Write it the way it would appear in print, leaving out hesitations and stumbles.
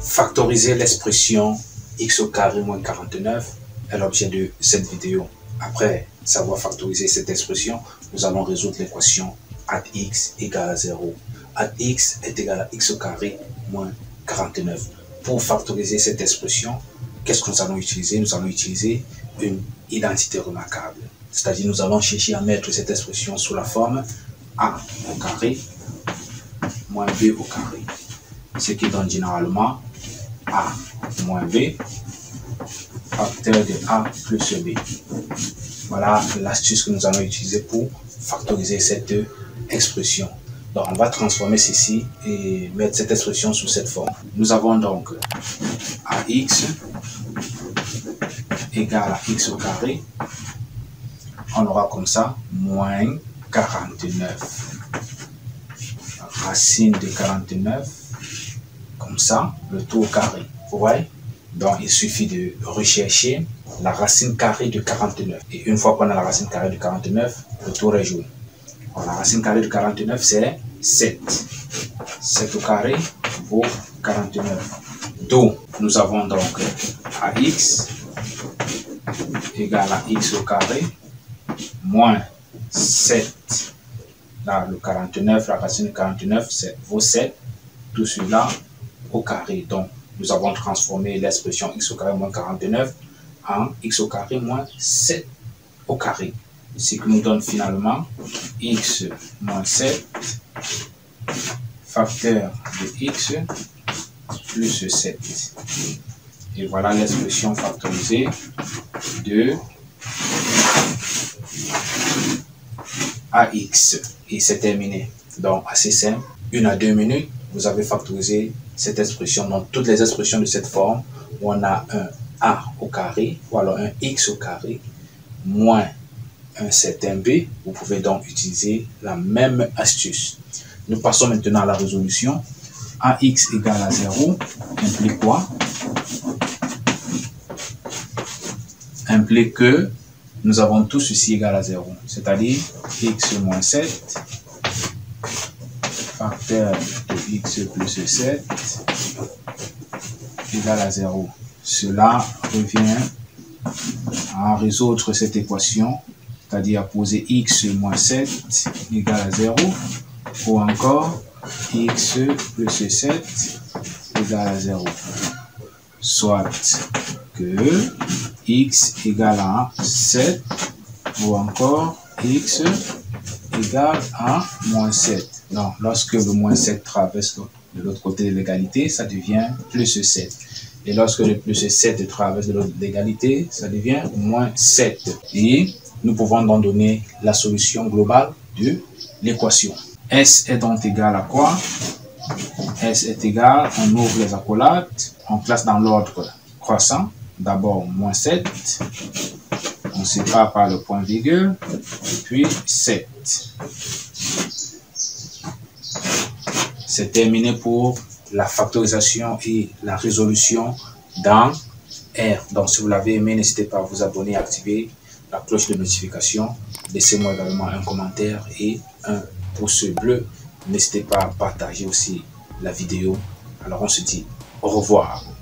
Factoriser l'expression x au carré moins 49 est l'objet de cette vidéo. Après savoir factoriser cette expression, nous allons résoudre l'équation x égale à 0. x est égal à x au carré moins 49. Pour factoriser cette expression, qu'est-ce que nous allons utiliser? Nous allons utiliser une identité remarquable. C'est-à-dire nous allons chercher à mettre cette expression sous la forme a au carré moins b au carré. Ce qui donne généralement a moins b, facteur de a plus b. Voilà l'astuce que nous allons utiliser pour factoriser cette expression. Donc on va transformer ceci et mettre cette expression sous cette forme. Nous avons donc ax égale à x au carré. On aura comme ça moins 49. Racine de 49, comme ça, le tout au carré. Vous voyez? Donc il suffit de rechercher la racine carrée de 49. Et une fois qu'on a la racine carrée de 49, le tout réjoue. La racine carrée de 49, c'est 7. 7 au carré vaut 49. D'où nous avons donc ax égale à x au carré moins 7. Là, le 49, la racine de 49, vaut 7. Tout cela au carré. Donc, nous avons transformé l'expression x au carré moins 49 en x au carré moins 7 au carré. Ce qui nous donne finalement x moins 7 facteur de x plus 7. Et voilà l'expression factorisée de ax. Et c'est terminé. Donc assez simple. 1 à 2 minutes, vous avez factorisé cette expression. Donc toutes les expressions de cette forme où on a un a au carré ou alors un x au carré moins un certain b, vous pouvez donc utiliser la même astuce. Nous passons maintenant à la résolution. ax égale à 0 implique quoi? Implique que nous avons tout ceci égal à 0, c'est-à-dire x moins 7 facteur de x plus 7 égale à 0. Cela revient à résoudre cette équation, c'est-à-dire à poser x moins 7 égale à 0, ou encore x plus 7 égale à 0. Soit que x égale à 7, ou encore x égale à moins 7. Donc, lorsque le moins 7 traverse de l'autre côté de l'égalité, ça devient plus 7. Et lorsque le plus 7 traverse de l'autre l'égalité, ça devient moins 7. Et nous pouvons donc donner la solution globale de l'équation. S est donc égal à quoi? S est égal, on ouvre les accolades, on classe dans l'ordre croissant. D'abord moins 7, on sépare par le point virgule, et puis 7. C'est terminé pour la factorisation et la résolution dans R. Donc si vous l'avez aimé, n'hésitez pas à vous abonner, à activer la cloche de notification. Laissez-moi également un commentaire et un pouce bleu. N'hésitez pas à partager aussi la vidéo. Alors on se dit au revoir.